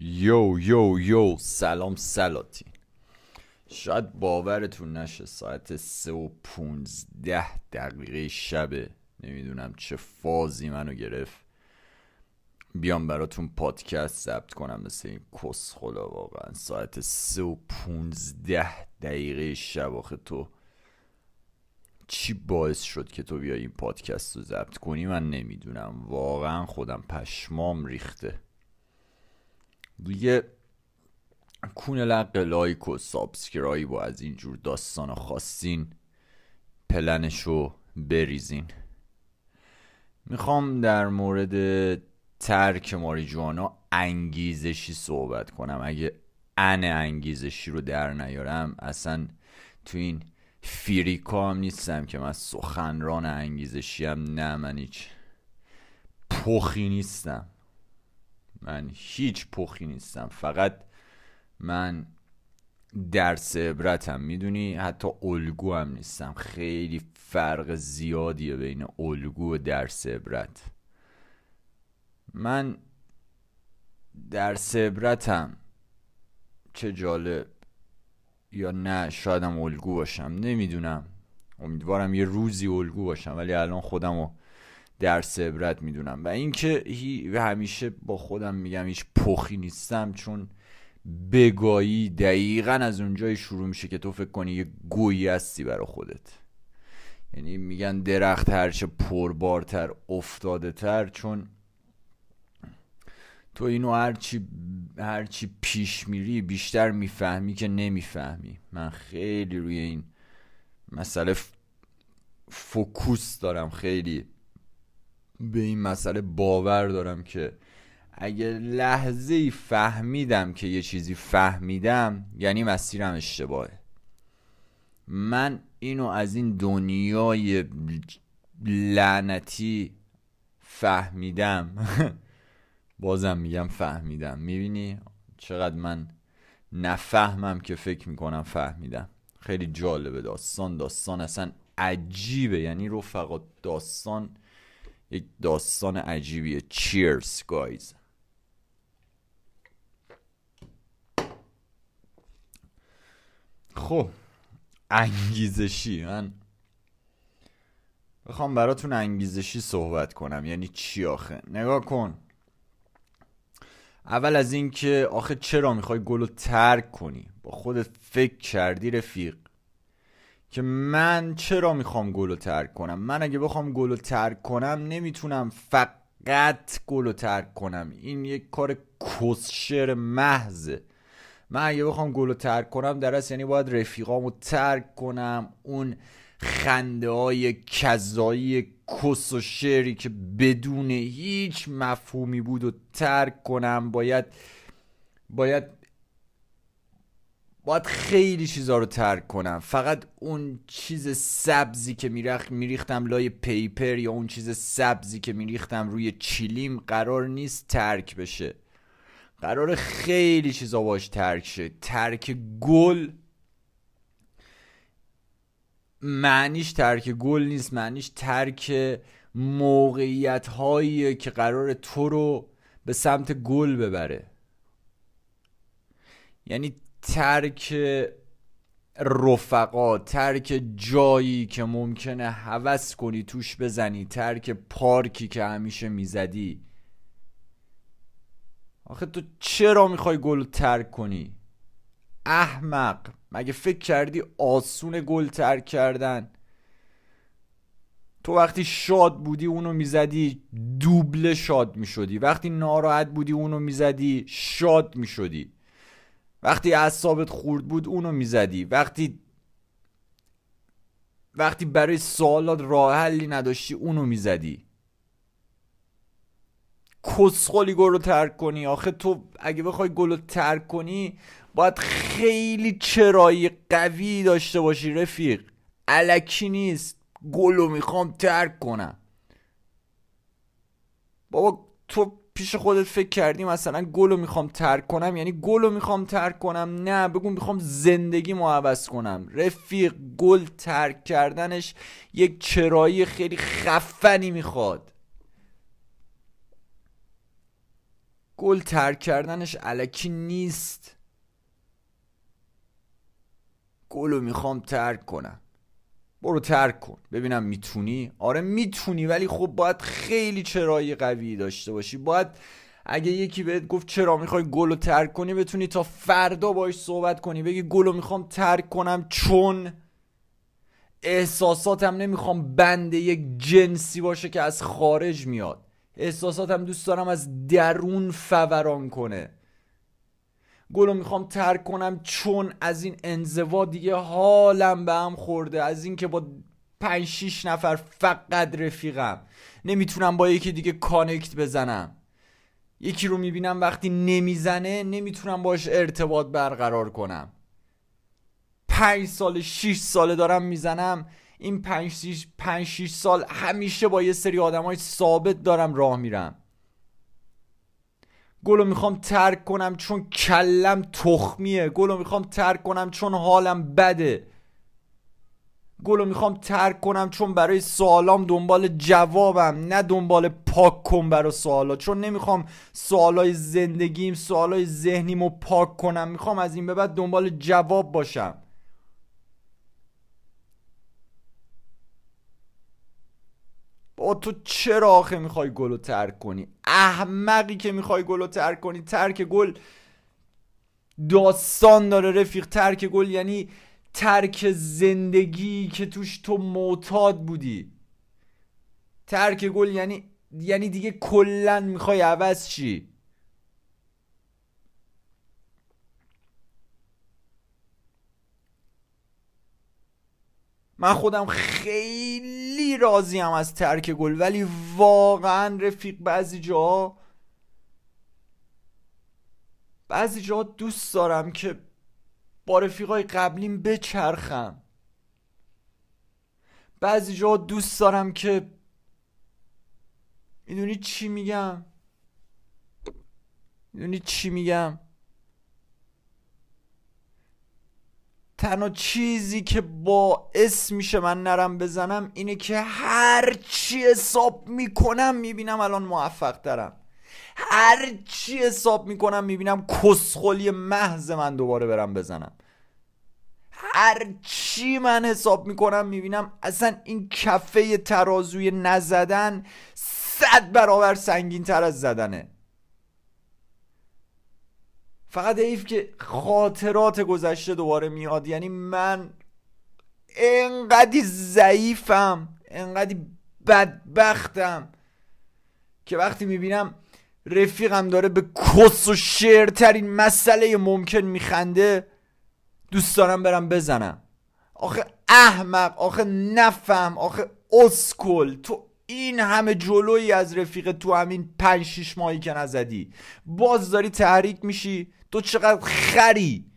یو سلام سلاطین. شاید باورتون نشه ساعت 3:15 شبه، نمیدونم چه فازی منو گرفت بیام براتون پادکست ضبط کنم مثل این کسخلا. واقعا ساعت 3:15 شب، آخه تو چی باعث شد که تو بیای این پادکست رو ضبط کنی؟ من نمیدونم، واقعا خودم پشمام ریخته دیگه. کون لق لایک و سابسکرایب و از اینجور داستان خواستین پلنشو بریزین. میخوام در مورد ترک ماریجوانا انگیزشی صحبت کنم. اگه انگیزشی رو در نیارم، اصلا تو این فیریکا هم نیستم که من سخنران انگیزشی هم، نه من هیچ پخی نیستم، من هیچ پخی نیستم، فقط من درس عبرتم، میدونی. حتی الگو هم نیستم، خیلی فرق زیادیه بین الگو و درس عبرت. من درس عبرتم، چه جالب، یا نه شایدم الگو باشم، نمیدونم، امیدوارم یه روزی الگو باشم، ولی الان خودمو درس عبرت میدونم. و اینکه همیشه با خودم میگم هیچ پخی نیستم، چون بگایی دقیقا از اونجایی شروع میشه که تو فکر کنی یه گویی هستی برای خودت. یعنی میگن درخت هرچه پربارتر افتاده تر، چون تو اینو هرچی پیش میری بیشتر میفهمی که نمیفهمی. من خیلی روی این مسئله فوکوس دارم، خیلی به این مسئله باور دارم که اگه لحظه‌ای فهمیدم که یه چیزی فهمیدم، یعنی مسیرم اشتباهه. من اینو از این دنیای لعنتی فهمیدم. بازم میگم فهمیدم، میبینی چقدر من نفهمم که فکر میکنم فهمیدم. خیلی جالبه داستان اصلا عجیبه. یعنی رفقا داستان یک داستان عجیبیه. Cheers guys. خب انگیزشی، من بخوام براتون انگیزشی صحبت کنم یعنی چی آخه؟ نگاه کن، اول از این که آخه چرا میخوای گلو ترک کنی؟ با خودت فکر کردی رفیق که من چرا میخوام گلو ترک کنم؟ من اگه بخوام گلو ترک کنم نمیتونم فقط گلو ترک کنم، این یک کار کسشر محضه. من اگه بخوام گلو ترک کنم در اصل یعنی باید رفیقامو ترک کنم، اون خنده های کذایی کس و شعری که بدون هیچ مفهومی بود و ترک کنم. باید خیلی چیزا رو ترک کنم، فقط اون چیز سبزی که میریختم لای پیپر یا اون چیز سبزی که میریختم روی چیلیم قرار نیست ترک بشه، قرار خیلی چیزا باش ترک شه. ترک گل معنیش ترک گل نیست، معنیش ترک موقعیت هایی که قرار تو رو به سمت گل ببره. یعنی ترک رفقا، ترک جایی که ممکنه هوس کنی توش بزنی، ترک پارکی که همیشه میزدی. آخه تو چرا میخوای گل ترک کنی؟ احمق، مگه فکر کردی آسون گل ترک کردن؟ تو وقتی شاد بودی اونو میزدی دوبله شاد میشدی، وقتی ناراحت بودی اونو میزدی شاد میشدی، وقتی اعصابت خورد بود اونو میزدی، وقتی برای سوالات راه حلی نداشتی اونو میزدی. کسخلی گل رو ترک کنی؟ آخه تو اگه بخوای گل رو ترک کنی باید خیلی چرایی قوی داشته باشی رفیق، الکی نیست گل رو میخوام ترک کنم. بابا تو پیش خودت فکر کردی مثلا گل رو میخوام ترک کنم یعنی گل رو میخوام ترک کنم؟ نه، بگو میخوام زندگیمو عوض کنم رفیق. گل ترک کردنش یک چرایی خیلی خفنی میخواد. گل ترک کردنش الکی نیست. گلو میخوام ترک کنم. برو ترک کن ببینم میتونی. آره میتونی، ولی خب باید خیلی چرایی قوی داشته باشی. باید اگه یکی بهت گفت چرا میخوای گلو ترک کنی بتونی تا فردا باش صحبت کنی، بگی گلو میخوام ترک کنم چون احساساتم نمیخوام بنده یک جنسی باشه که از خارج میاد. احساساتم دوست دارم از درون فوران کنه. گلو میخوام ترک کنم چون از این انزوا دیگه حالم به هم خورده، از این که با 5-6 نفر فقط رفیقم، نمیتونم با یکی دیگه کانکت بزنم. یکی رو میبینم وقتی نمیزنه نمیتونم باش ارتباط برقرار کنم. 5 سال 6 ساله دارم میزنم. این 5-6 سال همیشه با یه سری آدمای ثابت دارم راه میرم. گلو میخوام ترک کنم چون کلم تخمیه. گلو میخوام ترک کنم چون حالم بده. گلو میخوام ترک کنم چون برای سوالام دنبال جوابم، نه دنبال پاک کن برای سوالا. چون نمیخوام سوالای زندگیم، سوالای ذهنیمو پاک کنم. میخوام از این به بعد دنبال جواب باشم. با تو چرا آخه میخوای گلو ترک کنی؟ احمقی که میخوای گلو ترک کنی. ترک گل داستان داره رفیق. ترک گل یعنی ترک زندگی که توش تو معتاد بودی. ترک گل یعنی دیگه کلن میخوای عوض چی. من خودم خیلی راضیم از ترک گل، ولی واقعا رفیق بعضی جا دوست دارم که با رفیقای قبلیم بچرخم. بعضی جا دوست دارم که میدونی چی میگم. تنها چیزی که باعث میشه من نرم بزنم اینه که هر چی حساب میکنم میبینم الان موفق ترم. هر چی حساب میکنم میبینم کسخلی محض من دوباره برم بزنم. هر چی من حساب میکنم میبینم اصلا این کفه ترازوی نزدن 100 برابر سنگین تر از زدنه. فقط حیف که خاطرات گذشته دوباره میاد. یعنی من انقدی ضعیفم، انقدی بدبختم که وقتی میبینم رفیقم داره به کس و شعرترین مسئله ممکن میخنده دوست دارم برم بزنم. آخه احمق، آخه نفهم، آخه اسکل، تو این همه جلویی از رفیق تو همین 5-6 ماهی که نزدی باز داری تحریک میشی. تو چقدر خری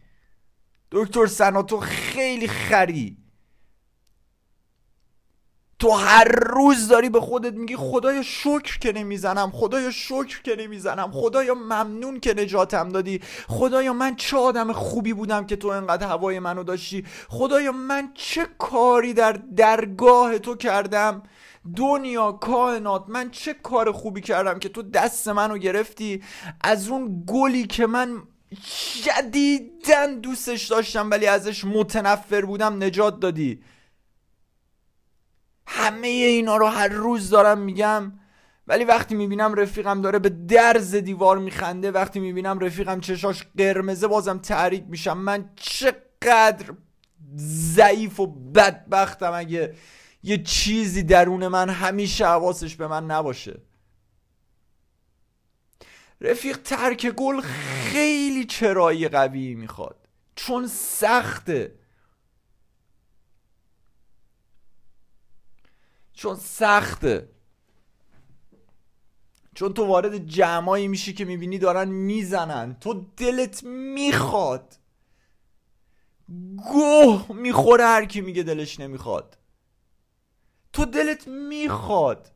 دکتر سنا، تو خیلی خری. تو هر روز داری به خودت میگی خدایا شکر که نمیزنم، خدایا شکر که نمیزنم، خدایا ممنون که نجاتم دادی، خدایا من چه آدم خوبی بودم که تو انقدر هوای منو داشتی، خدایا من چه کاری در درگاه تو کردم، دنیا کائنات من چه کار خوبی کردم که تو دست منو گرفتی از اون گلی که من شدیداً دوستش داشتم ولی ازش متنفر بودم نجات دادی. همه اینا رو هر روز دارم میگم، ولی وقتی میبینم رفیقم داره به درز دیوار میخنده، وقتی میبینم رفیقم چشاش قرمزه بازم تحریک میشم. من چقدر ضعیف و بدبختم اگه یه چیزی درون من همیشه حواسش به من نباشه. رفیق ترک گل خیلی چرایی قوی میخواد چون سخته. چون تو وارد جمعایی میشی که میبینی دارن میزنن، تو دلت میخواد، گوه میخوره هر کی میگه دلش نمیخواد. تو دلت میخواد.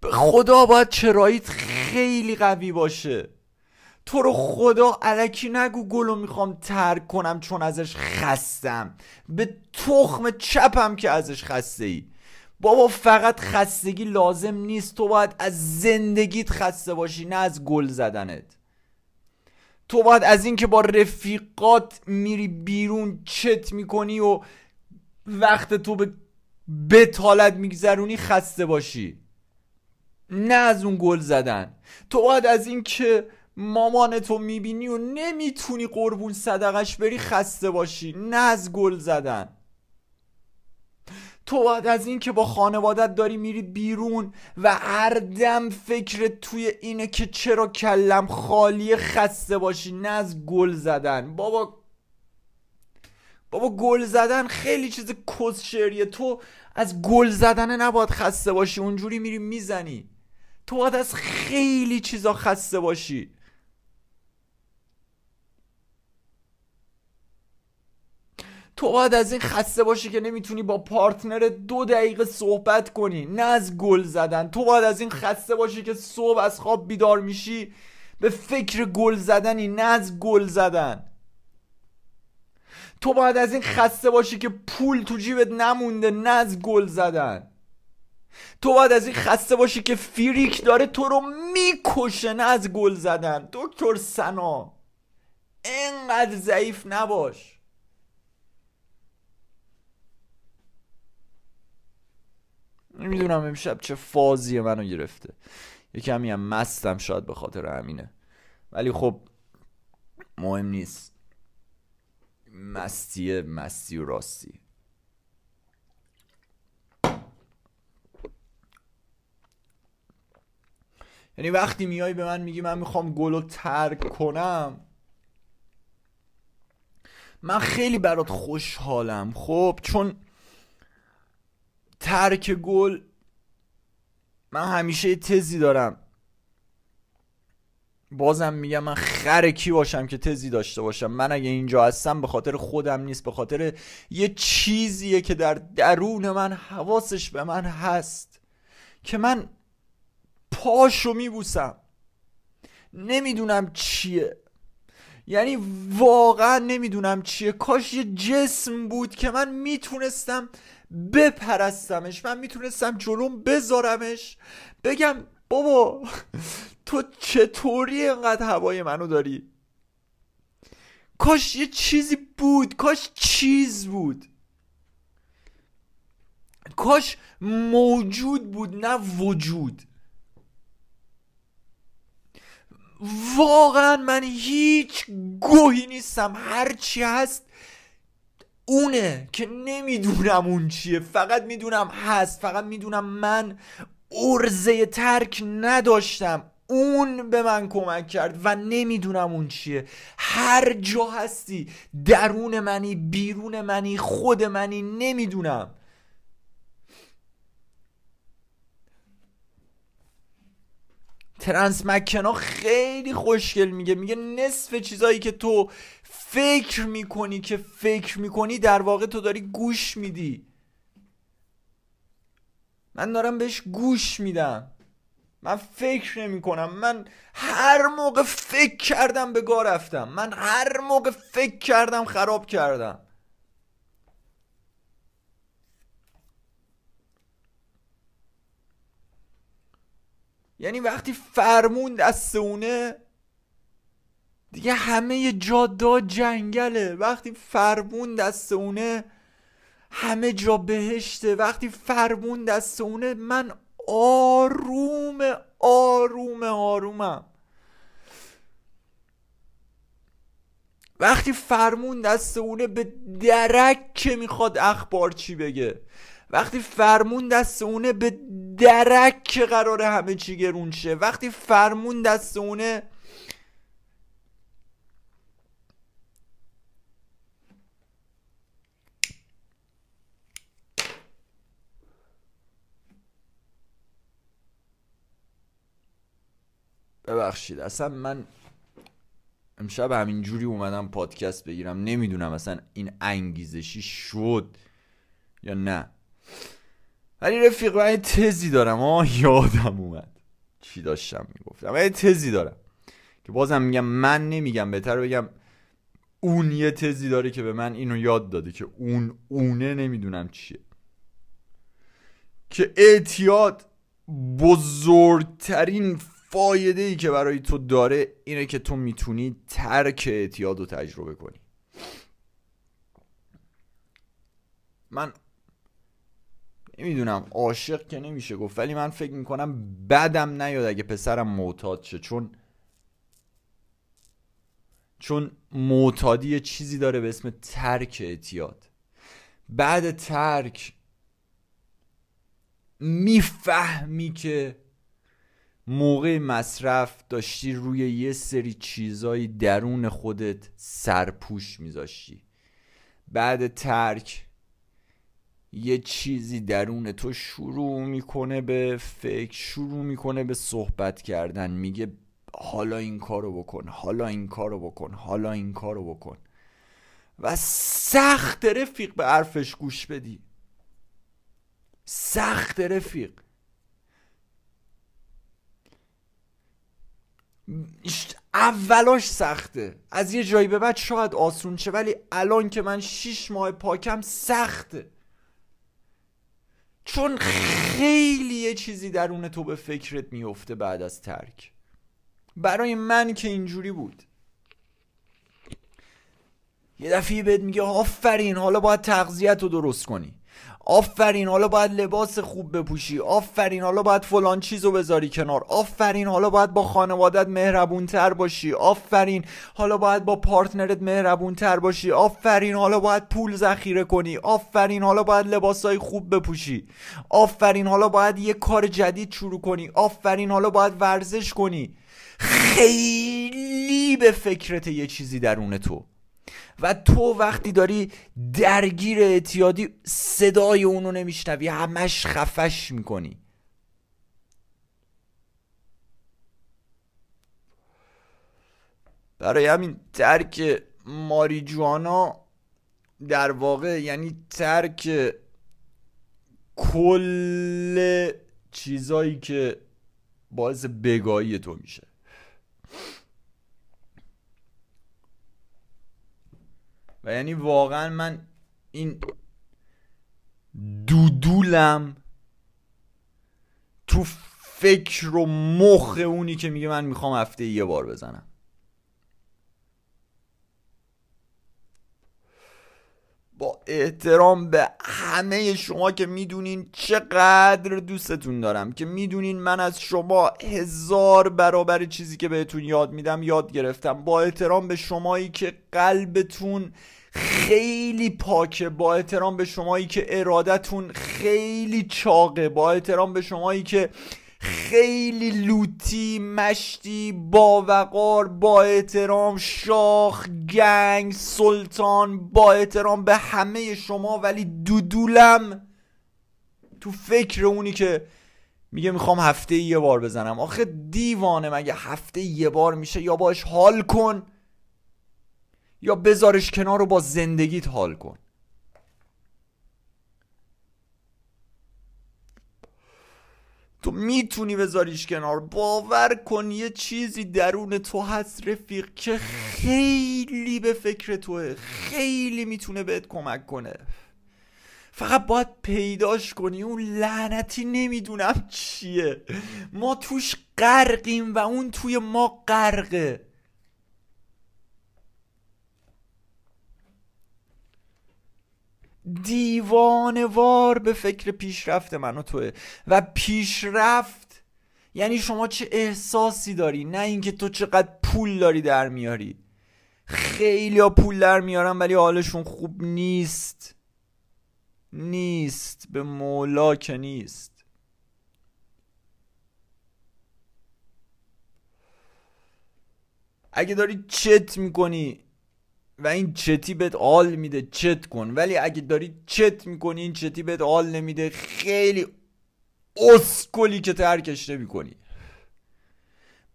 به خدا باید چراییت خیلی قوی باشه. تو رو خدا الکی نگو گلو میخوام ترک کنم چون ازش خستم. به تخم چپم که ازش خسته ای. بابا فقط خستگی لازم نیست، تو باید از زندگیت خسته باشی نه از گل زدنت. تو باید از اینکه با رفیقات میری بیرون چت میکنی و وقت تو به بتالت میگذرونی خسته باشی نه از اون گل زدن. تو باید از اینکه مامانتو میبینی و نمیتونی قربون صدقش بری خسته باشی نه از گل زدن. تو باید از این که با خانوادت داری میری بیرون و هر دم فکرت توی اینه که چرا کلم خالیه خسته باشی نه از گل زدن. بابا گل زدن خیلی چیز کسشریه، تو از گل زدن نباید خسته باشی، اونجوری میری میزنی. تو باید از خیلی چیزا خسته باشی. تو باید از این خسته باشی که نمیتونی با پارتنرت 2 دقیقه صحبت کنی نه از گل زدن. تو باید از این خسته باشی که صبح از خواب بیدار میشی به فکر گل زدنی نه از گل زدن. تو باید از این خسته باشی که پول تو جیبت نمونده نه از گل زدن. تو باید از این خسته باشی که فریک داره تو رو میکشه نه از گل زدن. دکتر سنا اینقدر ضعیف نباش. نمیدونم امشب چه فازیه منو گرفته، یه کمی هم مستم شاید به خاطر همینه، ولی خب مهم نیست. مستیه، مستی و راستی. یعنی وقتی میای به من میگی من میخوام گلو ترک کنم، من خیلی برات خوشحالم خب، چون ترک گل، من همیشه یه تزی دارم، بازم میگم من خرکی باشم که تزی داشته باشم، من اگه اینجا هستم به خاطر خودم نیست، به خاطر یه چیزیه که در درون من حواسش به من هست که من پاشو میبوسم، نمیدونم چیه، یعنی واقعا نمیدونم چیه. کاش یه جسم بود که من میتونستم بپرستمش، من میتونستم جلوم بذارمش بگم بابا تو چطوری اینقدر هوای منو داری. کاش یه چیزی بود، کاش چیز بود، کاش موجود بود نه وجود. واقعا من هیچ گوهی نیستم، هرچی هست اونه که نمیدونم اون چیه، فقط میدونم هست، فقط میدونم من ارزه ترک نداشتم، اون به من کمک کرد و نمیدونم اون چیه. هر جا هستی، درون منی، بیرون منی، خود منی، نمیدونم. ترنس مکنا خیلی خوشگل میگه نصف چیزایی که تو فکر میکنی در واقع تو داری گوش میدی. من دارم بهش گوش میدم، من فکر نمیکنم. من هر موقع فکر کردم به گاه رفتم، من هر موقع فکر کردم خراب کردم. یعنی وقتی فرمون دستونه دیگه همه جا داد جنگله، وقتی فرمون دستونه همه جا بهشته، وقتی فرمون دستونه من آرومم. وقتی فرمون دستونه به درک که میخواد اخبار چی بگه، وقتی فرمون دستونه به درک که قراره همه چی گرون شه، وقتی فرمون دستونه ببخشید اصلا من امشب همینجوری اومدم پادکست بگیرم، نمیدونم اصلا این انگیزشی شد یا نه، ولی رفیق من یه تزی دارم. یادم اومد چی داشتم میگفتم. من یه تزی دارم که بازم میگم من نمیگم، بهتر بگم اون یه تزی داره که به من اینو یاد داده که اونه نمیدونم چیه، که اعتیاد بزرگترین فایده‌ای که برای تو داره اینه که تو میتونی ترک اعتیاد رو تجربه کنی. من نمیدونم، عاشق که نمیشه گفت، ولی من فکر میکنم بدم نیاد اگه پسرم معتاد شه، چون معتادی یه چیزی داره به اسم ترک اعتیاد. بعد ترک میفهمی که موقع مصرف داشتی روی یه سری چیزایی درون خودت سرپوش میذاشتی. بعد ترک یه چیزی درون تو شروع میکنه به فکر، شروع میکنه به صحبت کردن، میگه حالا این کارو بکن، حالا این کارو بکن، حالا این کارو بکن، و سخت رفیق به حرفش گوش بدی. سخت رفیق، اولاش سخته، از یه جایی به بعد شاید آسون شه، ولی الان که من 6 ماه پاکم سخته، چون خیلی یه چیزی درون تو به فکرت میفته بعد از ترک. برای من که اینجوری بود، یه دفعه بهت میگه آفرین حالا باید تغذیت رو درست کنی، آفرین حالا باید لباس خوب بپوشی، آفرین حالا باید فلان چیزو بذاری کنار، آفرین حالا باید با خانوادت مهربون تر باشی، آفرین حالا باید با پارتنرت مهربون تر باشی، آفرین حالا باید پول ذخیره کنی، آفرین حالا باید لباسای خوب بپوشی، آفرین حالا باید یه کار جدید شروع کنی، آفرین حالا باید ورزش کنی. خیلی به فکرت یه چیزی درون تو، و تو وقتی داری درگیر اعتیادی صدای اونو نمیشنوی، همش خفش میکنی. برای همین ترک ماریجوانا در واقع یعنی ترک کل چیزایی که باعث بگاهی تو میشه. و یعنی واقعا من این دودولم تو فکر و مخ اونی که میگه من میخوام هفته یه بار بزنم. با احترام به همه شما که میدونین چقدر دوستتون دارم، که میدونین من از شما 1000 برابر چیزی که بهتون یاد میدم یاد گرفتم، با احترام به شمایی که قلبتون خیلی پاکه، با احترام به شمایی که ارادتون خیلی چاقه، با احترام به شمایی که خیلی لوتی، مشتی، باوقار، با احترام، شاخ، گنگ، سلطان، با احترام به همه شما، ولی دودولم تو فکر اونی که میگه میخوام هفته یه بار بزنم. آخه دیوانه مگه هفته یه بار میشه؟ یا باش حال کن یا بذارش کنار رو با زندگیت حال کن. تو میتونی بذاریش کنار. باور کن یه چیزی درون تو هست رفیق که خیلی به فکر توه، خیلی میتونه بهت کمک کنه، فقط باید پیداش کنی. اون لعنتی نمیدونم چیه، ما توش غرقیم و اون توی ما غرقه. دیوانوار به فکر پیشرفت من و توه، و پیشرفت یعنی شما چه احساسی داری، نه اینکه تو چقدر پول داری در میاری. خیلی ها پول در میارن ولی حالشون خوب نیست. نیست، به مولا که نیست. اگه داری چت میکنی و این چتی بهت حال میده، چت کن. ولی اگه داری چت میکنی این چتی بهت حال نمیده، خیلی اسکلی که ترکش نمی کنی.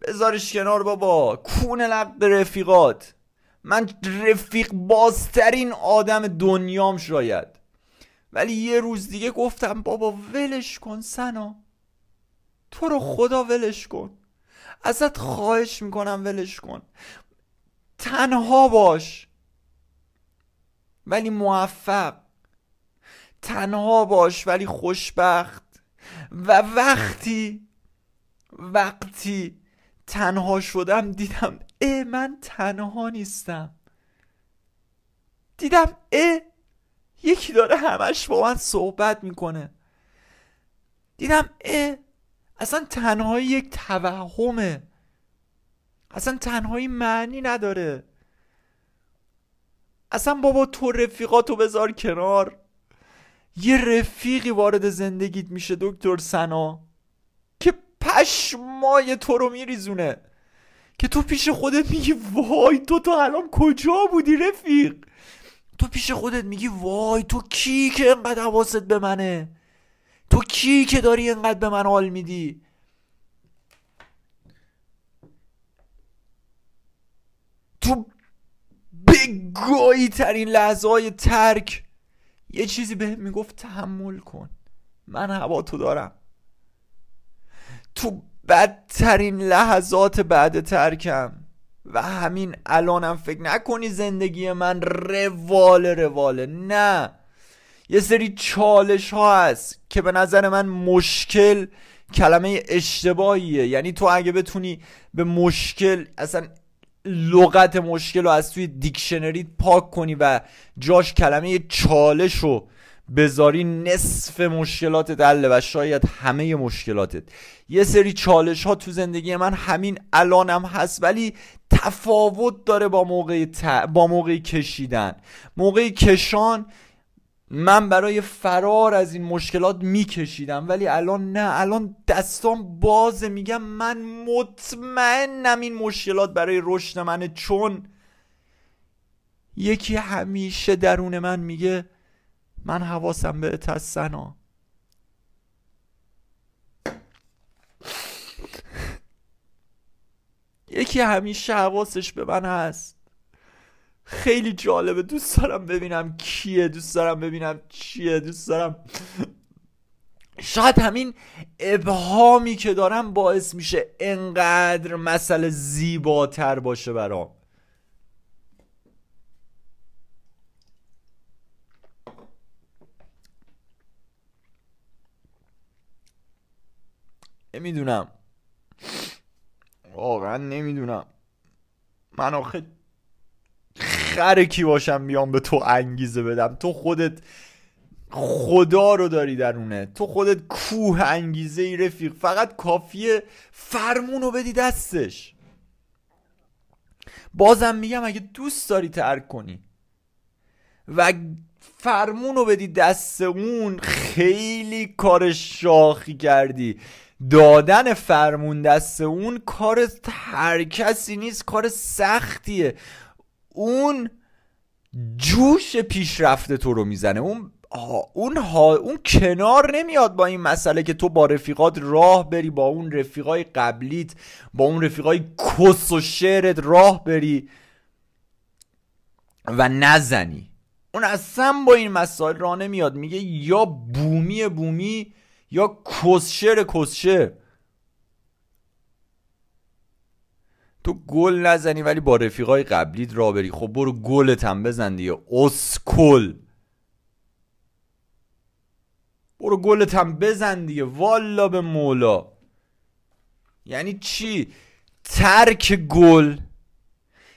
بذارش کنار بابا. کون لقب رفیقات. من رفیق بازترین آدم دنیام شاید، ولی یه روز دیگه گفتم بابا ولش کن سنا، تو رو خدا ولش کن، ازت خواهش میکنم ولش کن، تنها باش ولی موفق، تنها باش ولی خوشبخت، و وقتی تنها شدم دیدم من تنها نیستم. دیدم یکی داره همش با من صحبت میکنه. دیدم اصلا تنهایی یک توهمه، اصلا تنهایی معنی نداره، اصلا بابا تو رفیقاتو بذار کنار. یه رفیقی وارد زندگیت میشه دکتر سنا که پشمای تو رو میریزونه، که تو پیش خودت میگی وای تو الان کجا بودی رفیق؟ تو پیش خودت میگی وای تو کی که اینقدر حواست به منه؟ تو کی که داری اینقدر به من حال میدی؟ تو بگاهی ترین لحظه های ترک یه چیزی به میگفت تحمل کن، من هوا تو دارم. تو بدترین لحظات بعد ترکم و همین الانم فکر نکنی زندگی من رواله، نه، یه سری چالش ها هست که به نظر من مشکل کلمه اشتباهیه. یعنی تو اگه بتونی به مشکل، اصلا لغت مشکل رو از توی دیکشنریت پاک کنی و جاش کلمه چالش رو بذاری، نصف مشکلاتت حله و شاید همه مشکلاتت. یه سری چالش ها تو زندگی من همین الانم هست، ولی تفاوت داره با موقع کشیدن. موقع کشان من برای فرار از این مشکلات میکشیدم، ولی الان نه، الان دستام بازه، میگم من مطمئنم این مشکلات برای رشد منه، چون یکی همیشه درون من میگه من حواسم بهت هست سنا. یکی همیشه حواسش به من هست. خیلی جالبه، دوست دارم ببینم کیه، دوست دارم ببینم چیه، دوست دارم. شاید همین ابهامی که دارم باعث میشه انقدر مسئله زیباتر باشه برام. نمیدونم، واقعا نمیدونم من آخه خره کی باشم بیام به تو انگیزه بدم. تو خودت خدا رو داری درونه، تو خودت کوه انگیزه ای رفیق، فقط کافیه فرمون رو بدی دستش. بازم میگم اگه دوست داری ترک کنی و فرمون رو بدی دست اون، خیلی کار شاخی کردی. دادن فرمون دست اون کار هر کسی نیست، کار سختیه. اون جوش پیشرفت تو رو میزنه، اون کنار نمیاد با این مسئله که تو با رفیقات راه بری، با اون رفیقای قبلیت، با اون رفیقای کس و شعرت راه بری و نزنی. اون اصلا با این مسائل راه نمیاد، میگه یا بومی یا کسشر. تو گل نزنی ولی با رفیقای قبلیت را بری، خب برو گلت هم بزن دیگه اسکل، برو گلت هم بزن دیگه، والا به مولا. یعنی چی؟ ترک گل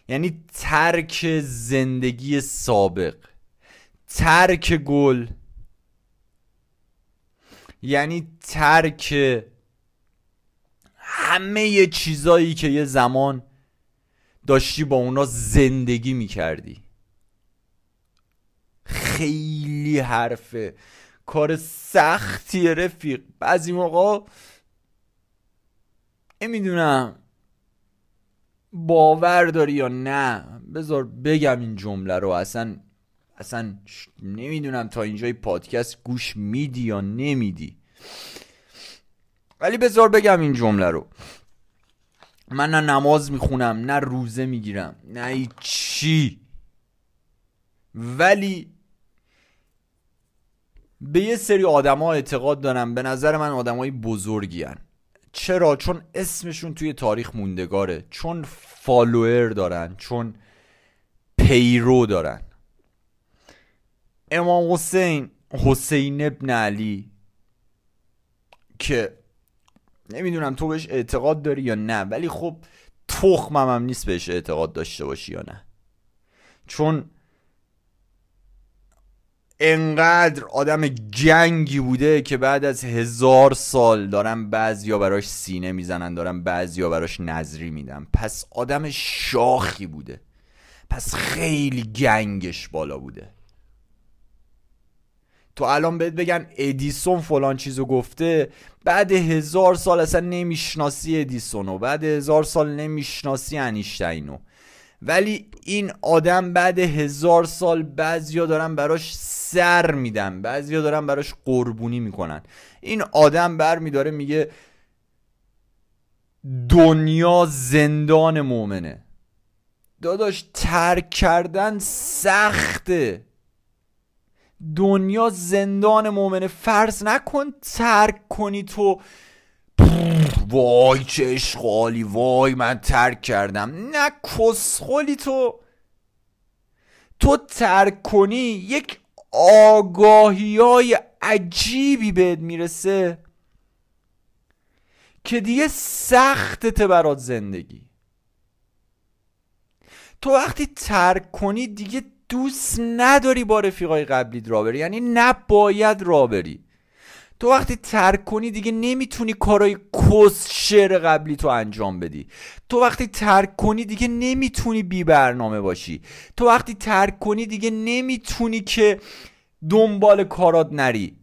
یعنی ترک زندگی سابق. ترک گل یعنی ترک همه چیزایی که یه زمان داشتی با اونا زندگی میکردی. خیلی حرفه، کار سختیه رفیق. بعضی موقع نمیدونم باور داری یا نه، بذار بگم این جمله رو، اصلا نمیدونم تا اینجای پادکست گوش میدی یا نمیدی، ولی بذار بگم این جمله رو. من نه نماز میخونم، نه روزه میگیرم، نه چی، ولی به یه سری آدم ها اعتقاد دارم. به نظر من آدم های بزرگی هن. چرا؟ چون اسمشون توی تاریخ موندگاره، چون فالوئر دارن، چون پیرو دارن. امام حسین ابن علی که نمیدونم تو بهش اعتقاد داری یا نه، ولی خب تخمم هم نیست بهش اعتقاد داشته باشی یا نه، چون انقدر آدم جنگی بوده که بعد از 1000 سال دارن بعضیا براش سینه میزنن، دارن بعضیا براش نظری میدن. پس آدم شاخی بوده، پس خیلی گنگش بالا بوده. تو الان بهت بگن ادیسون فلان چیزو گفته، بعد 1000 سال اصلا نمیشناسی ادیسونو، بعد 1000 سال نمیشناسی انیشتینو، ولی این آدم بعد 1000 سال بعضیا دارن براش سر میدن، بعضیا دارن براش قربونی میکنن. این آدم بر میداره میگه دنیا زندان مؤمنه. داداش ترک کردن سخته، دنیا زندان مؤمنه. فرض نکن ترک کنی تو وای چه اشغالی، وای من ترک کردم. نه کسخلی، تو ترک کنی یک آگاهی های عجیبی بهت میرسه که دیگه سختته برات زندگی. تو وقتی ترک کنی دیگه دوست نداری با رفیقای قبلیت را بری، یعنی نباید را بری. تو وقتی ترک کنی دیگه نمیتونی کارای کسشر قبلی تو انجام بدی. تو وقتی ترک کنی دیگه نمیتونی بی برنامه باشی. تو وقتی ترک کنی دیگه نمیتونی که دنبال کارات نری.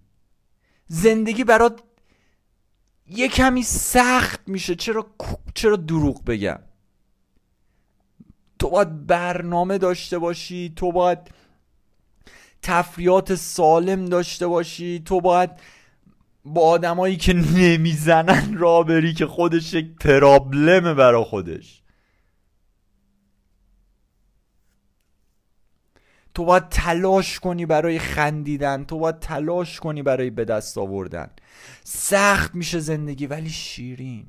زندگی برات یه کمی سخت میشه. چرا دروغ بگم؟ تو باید برنامه داشته باشی، تو باید تفریحات سالم داشته باشی، تو باید با آدمایی که نمیزنن را بری که خودش یک پرابلمه برا خودش. تو باید تلاش کنی برای خندیدن، تو باید تلاش کنی برای به دست آوردن. سخت میشه زندگی، ولی شیرین،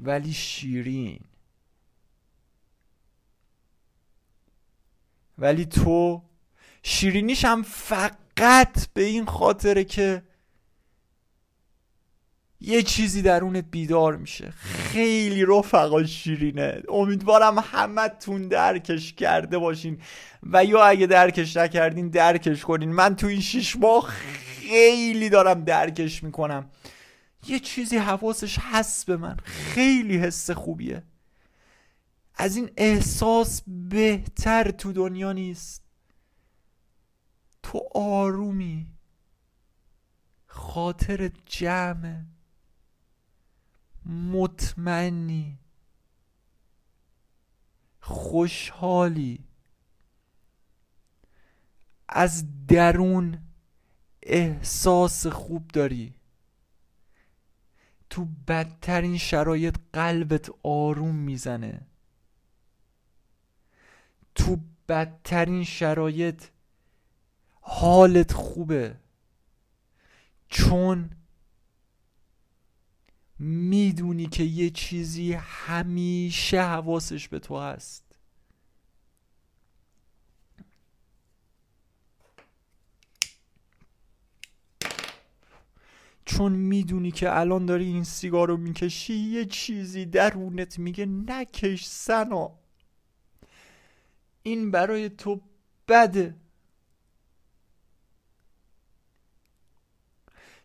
ولی شیرین. ولی تو شیرینیش هم فقط به این خاطره که یه چیزی درونت بیدار میشه. خیلی رفقا شیرینه، امیدوارم همتون درکش کرده باشین، و یا اگه درکش نکردین درکش کنین. من تو این 6 ماه خیلی دارم درکش میکنم. یه چیزی حواسش هست به من، خیلی حس خوبیه. از این احساس بهتر تو دنیا نیست. تو آرومی، خاطرت جمعه، مطمئنی، خوشحالی، از درون احساس خوب داری. تو بدترین شرایط قلبت آروم میزنه، تو بدترین شرایط حالت خوبه، چون میدونی که یه چیزی همیشه حواسش به تو هست. چون میدونی که الان داری این سیگار رو میکشی، یه چیزی درونت میگه نکش سنا، این برای تو بده.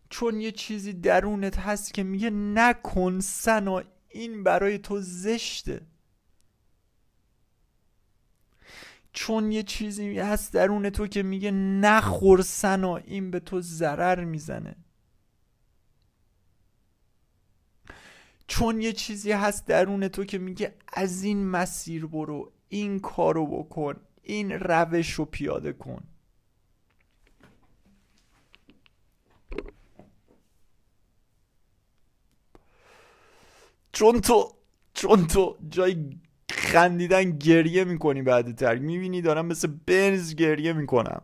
چون یه چیزی درونت هست که میگه نکن سنا، این برای تو زشته. چون یه چیزی هست درون تو که میگه نخور سنا، این به تو ضرر میزنه. چون یه چیزی هست درون تو که میگه از این مسیر برو، این کارو بکن، این روش رو پیاده کن. چون تو جای خندیدن گریه میکنی بعد ترک. میبینی دارم مثل بنز گریه میکنم،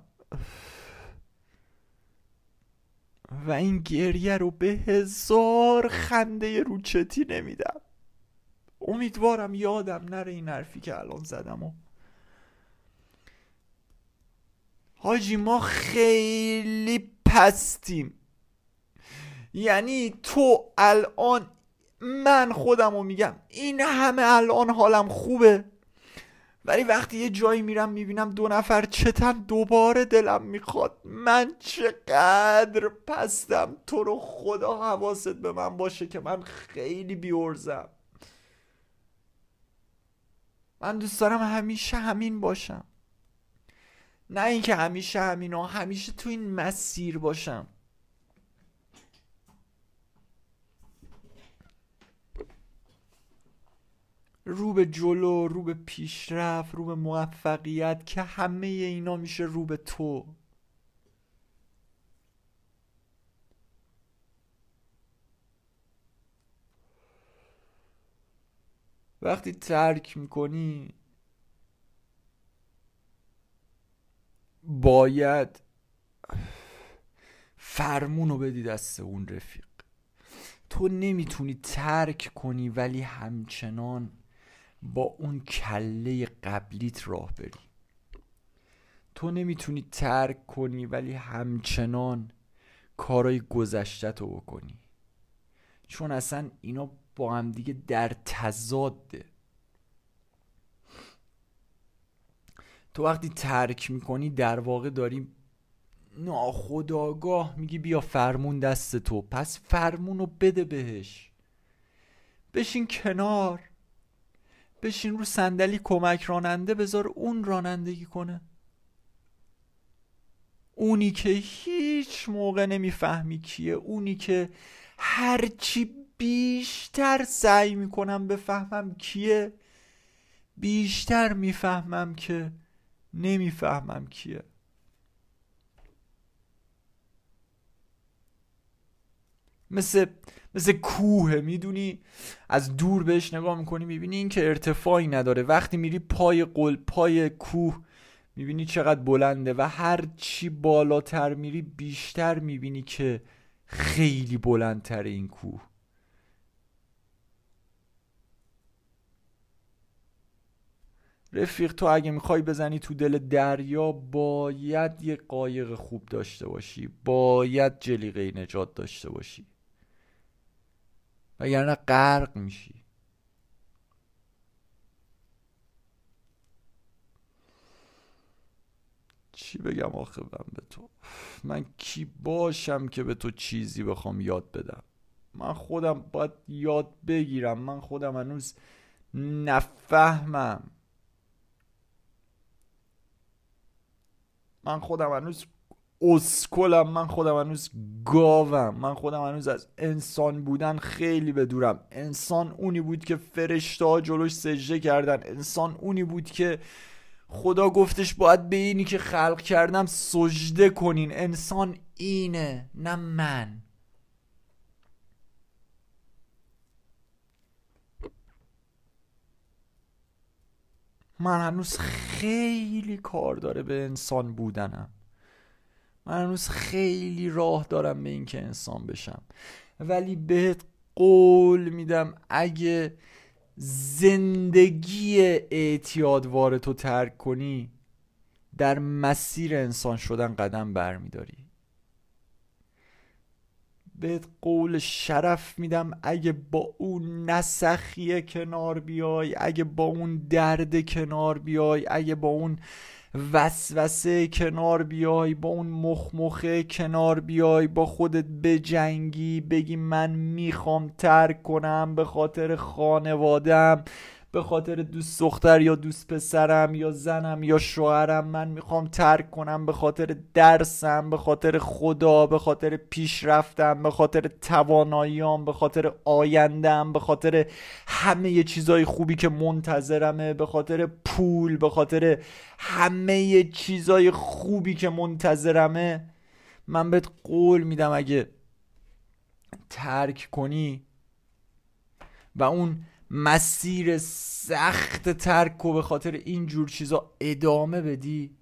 و این گریه رو به 1000 خنده روچتی نمیدم. امیدوارم یادم نره این حرفی که الان زدم. حاجی ما خیلی پستیم، یعنی تو الان، من خودم رو میگم، این همه الان حالم خوبه، ولی وقتی یه جایی میرم میبینم دو نفر چتن، دوباره دلم میخواد من چقدر پستم. تو رو خدا حواست به من باشه که من خیلی بیورزم. من دوست دارم همیشه همین باشم، نه اینکه همیشه همینا، همیشه تو این مسیر باشم. رو به جلو، رو به پیشرفت، رو به موفقیت، که همه اینا میشه رو به تو. وقتی ترک میکنی باید فرمونو بدی دست اون رفیق. تو نمیتونی ترک کنی ولی همچنان با اون کله قبلیت راه بری. تو نمیتونی ترک کنی ولی همچنان کارهای گذشتت رو بکنی، چون اصلا اینا با هم دیگه در تضاده. تو وقتی ترک میکنی در واقع داری ناخودآگاه میگی بیا فرمون دست تو، پس فرمون رو بده بهش. بشین کنار، بشین رو صندلی کمک راننده، بذار اون رانندگی کنه. اونی که هیچ موقع نمیفهمی کیه، اونی که هرچی بیشتر سعی میکنم بفهمم کیه، بیشتر میفهمم که نمیفهمم کیه. مثل کوه، میدونی از دور بهش نگاه میکنی میبینی این که ارتفاعی نداره، وقتی میری پای کوه میبینی چقدر بلنده و هر چی بالاتر میری بیشتر میبینی که خیلی بلندتر این کوه. رفیق، تو اگه میخوای بزنی تو دل دریا باید یه قایق خوب داشته باشی، باید جلیقه نجات داشته باشی، وگرنه غرق میشی. چی بگم آخه من به تو؟ من کی باشم که به تو چیزی بخوام یاد بدم؟ من خودم باید یاد بگیرم، من خودم هنوز نفهمم، من خودم هنوز اسکلم، من خودم هنوز گاوم، من خودم هنوز از انسان بودن خیلی به دورم. انسان اونی بود که فرشته‌ها جلوش سجده کردن، انسان اونی بود که خدا گفتش باید به اینی که خلق کردم سجده کنین. انسان اینه، نه من. من هنوز خیلی کار داره به انسان بودنم، من هنوز خیلی راه دارم به این که انسان بشم، ولی بهت قول میدم اگه زندگی اعتیادوار تو ترک کنی در مسیر انسان شدن قدم برمیداری. بهت قول شرف میدم اگه با اون نسخیه کنار بیای، اگه با اون درد کنار بیای، اگه با اون وسوسه کنار بیای، با اون مخمخه کنار بیای، با خودت بجنگی، بگی من میخوام ترک کنم به خاطر خانوادم، به خاطر دوست دختر یا دوست پسرم یا زنم یا شوهرم، من میخوام ترک کنم به خاطر درسم، به خاطر خدا، به خاطر پیشرفتم، به خاطر تواناییام، به خاطر آیندم، به خاطر همه چیزای خوبی که منتظرمه، به خاطر پول، به خاطر همه چیزای خوبی که منتظرمه. من بهت قول میدم اگه ترک کنی و اون مسیر سخت ترک و به خاطر این جور چیزا ادامه بدی،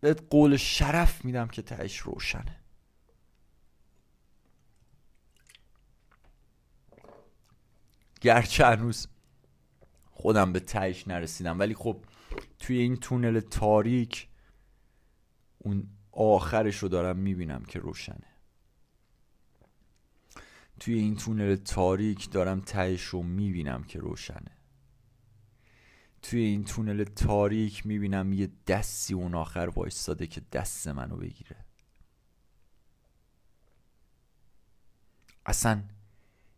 بهت قول شرف میدم که تهش روشنه. گرچه هنوز خودم به تهش نرسیدم، ولی خب توی این تونل تاریک اون آخرش رو دارم میبینم که روشنه. توی این تونل تاریک دارم تهش رو میبینم که روشنه. توی این تونل تاریک میبینم یه دستی اون آخر وایستاده که دست منو بگیره. اصلا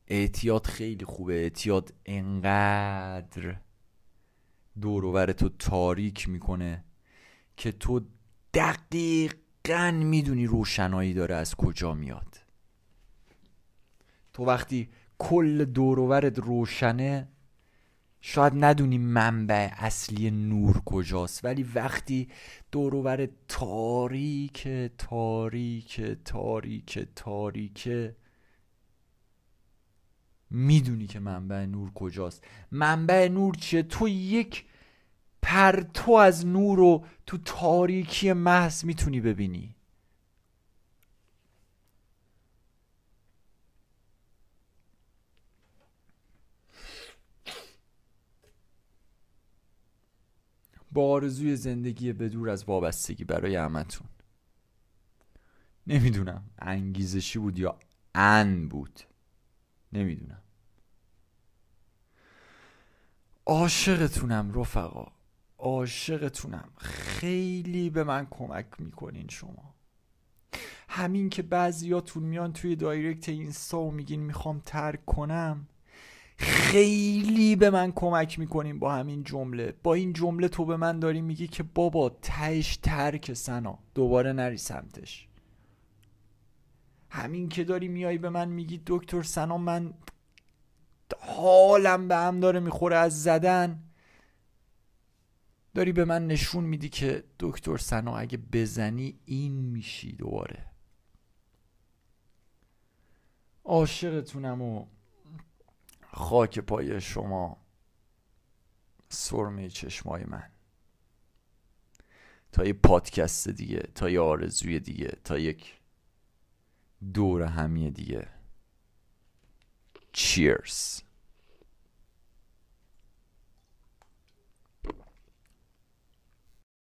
اعتیاد خیلی خوبه. اعتیاد انقدر دور و بر تو تاریک میکنه که تو دقیقاً میدونی روشنایی داره از کجا میاد. تو وقتی کل دور و برت روشنه شاید ندونی منبع اصلی نور کجاست، ولی وقتی دور و برت تاریکه تاریکه تاریکه تاریکه میدونی که منبع نور کجاست. منبع نور چیه؟ تو یک پرتو از نور رو تو تاریکی محض میتونی ببینی. با آرزوی زندگی بدور از وابستگی برای همتون. نمیدونم انگیزشی بود یا ان بود، نمیدونم. عاشقتونم رفقا، عاشقتونم. خیلی به من کمک میکنین شما. همین که بعضیاتون میان توی دایرکت اینستا و میگین میخوام ترک کنم، خیلی به من کمک میکنین با همین جمله. با این جمله تو به من داری میگی که بابا تهش ترک سنا، دوباره نری سمتش. همین که داری میایی به من میگی دکتر سنا من حالم به هم داره میخوره از زدن، داری به من نشون میدی که دکتر سنا اگه بزنی این میشی دوباره. عاشقتونم و خاک پای شما، سرمه چشمای من. تا یه پادکست دیگه، تا یه آرزوی دیگه، تا یک دور همیه دیگه. چیرز.